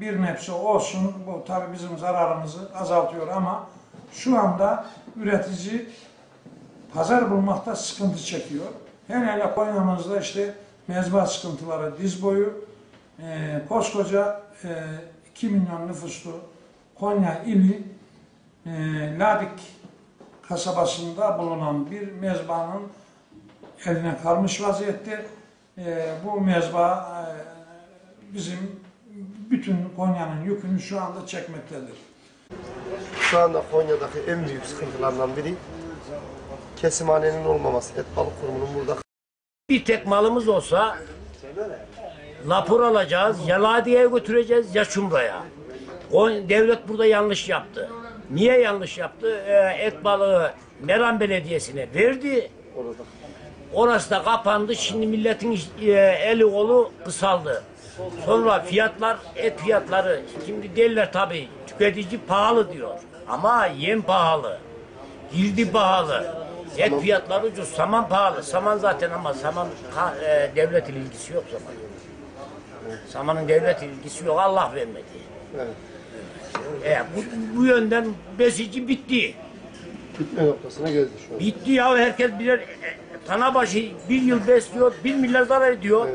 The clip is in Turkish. Bir nebze olsun, bu tabii bizim zararımızı azaltıyor ama şu anda üretici pazar bulmakta sıkıntı çekiyor. Hele Konya'mızda işte mezba sıkıntıları diz boyu, koskoca 2 milyon nüfuslu Konya ili Ladik kasabasında bulunan bir mezbanın eline kalmış vaziyette. Bu mezba bizim bütün Konya'nın yükünü şu anda çekmektedir. Şu anda Konya'daki en büyük sıkıntılardan biri kesimhanenin olmaması. Et balık kurumunun burada. Bir tek malımız olsa lapur alacağız, ya Ladik'e götüreceğiz ya Çumra'ya. Devlet burada yanlış yaptı. Niye yanlış yaptı? Et balığı Meran Belediyesi'ne verdi. Orası da kapandı. Şimdi milletin eli kolu kısaldı. Sonra fiyatlar, et fiyatları. Şimdi derler tabii tüketici pahalı diyor. Ama yem pahalı. Girdi pahalı. Et fiyatları ucuz. Saman pahalı. Saman zaten ama saman devletin ilgisi yok zaman. Samanın devletin ilgisi yok. Allah vermedi. Evet. Bu yönden besici bitti. Bitme noktasına geldi şu an. Bitti ya, herkes birer Tanabaşı bir yıl besliyor, 1 milyar zarar ediyor. Evet.